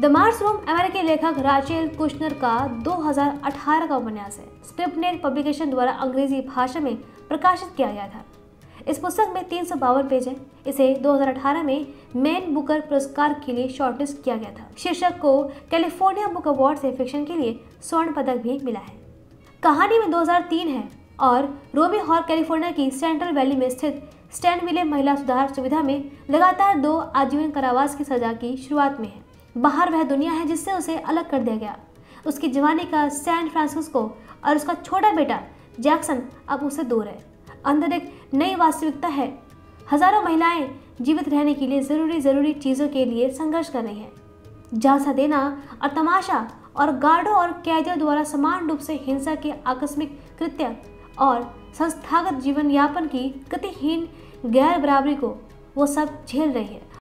The Mars room अमेरिकी लेखक Rachel Kushner का 2018 का उपन्यास है। स्क्रिबनर पब्लिकेशन द्वारा अंग्रेजी भाषा में प्रकाशित किया गया था। इस पुस्तक में 352 पेज है। इसे 2018 में मैन बुकर पुरस्कार के लिए शॉर्टलिस्ट किया गया था। शीर्षक को कैलिफोर्निया बुक अवार्ड से फिक्शन के लिए स्वर्ण पदक भी मिला है। कहानी में 2003 है और रोबी हॉर कैलिफोर्निया की सेंट्रल वैली में स्थित स्टैनविले महिला सुधार सुविधा में लगातार 2 आजीवन कारावास की सजा की शुरुआत में है। बाहर वह दुनिया है जिससे उसे अलग कर दिया गया। उसकी जवानी का सैन फ्रांसिस्को और उसका छोटा बेटा जैक्सन अब उससे दूर है। अंदर एक नई वास्तविकता है। हजारों महिलाएं जीवित रहने के लिए ज़रूरी चीज़ों के लिए संघर्ष कर रही हैं। झांसा देना और तमाशा और गार्डों और कैदियों द्वारा समान रूप से हिंसा के आकस्मिक कृत्य और संस्थागत जीवन यापन की गतिहीन गैर बराबरी को वो सब झेल रही है।